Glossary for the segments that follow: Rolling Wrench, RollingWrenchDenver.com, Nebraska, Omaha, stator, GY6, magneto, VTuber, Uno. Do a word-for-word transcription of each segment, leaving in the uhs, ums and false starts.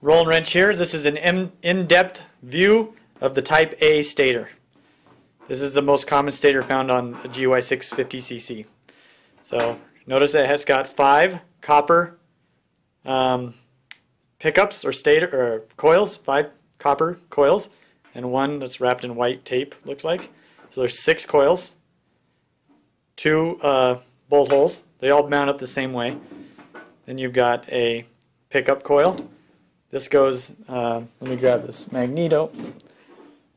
Rolling Wrench here. This is an in-depth view of the Type A stator. This is the most common stator found on a G Y six fifty C C. So notice that it's got five copper um, pickups or stator or coils, five copper coils, and one that's wrapped in white tape, looks like. So there's six coils, two uh, bolt holes. They all mount up the same way. Then you've got a pickup coil. This goes, uh, let me grab this magneto.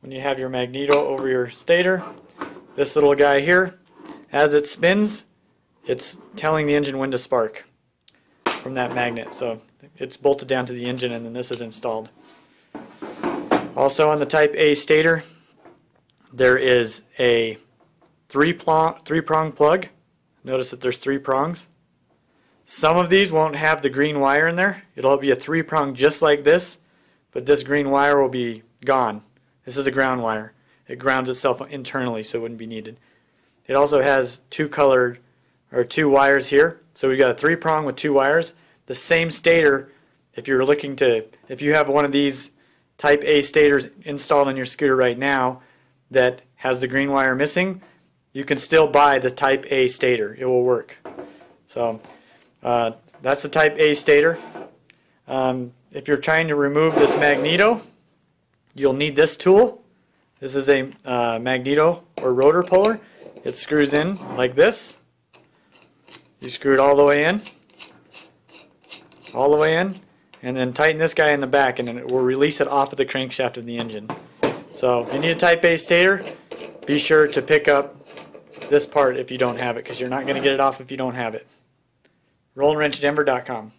When you have your magneto over your stator, this little guy here, as it spins, it's telling the engine when to spark from that magnet. So it's bolted down to the engine, and then this is installed. Also on the Type A stator, there is a three-prong three prong plug. Notice that there's three prongs. Some of these won't have the green wire in there. It'll be a three prong just like this, but this green wire will be gone. This is a ground wire. It grounds itself internally, so it wouldn't be needed. It also has two colored or two wires here. So we've got a three prong with two wires. The same stator, if you're looking to, if you have one of these Type A stators installed on your scooter right now that has the green wire missing, you can still buy the Type A stator. It will work. So Uh, that's the Type A stator. Um, if you're trying to remove this magneto, you'll need this tool. This is a uh, magneto or rotor puller. It screws in like this. You screw it all the way in, all the way in, and then tighten this guy in the back, and then it will release it off of the crankshaft of the engine. So if you need a Type A stator, be sure to pick up this part if you don't have it, because you're not going to get it off if you don't have it. Rolling Wrench Denver dot com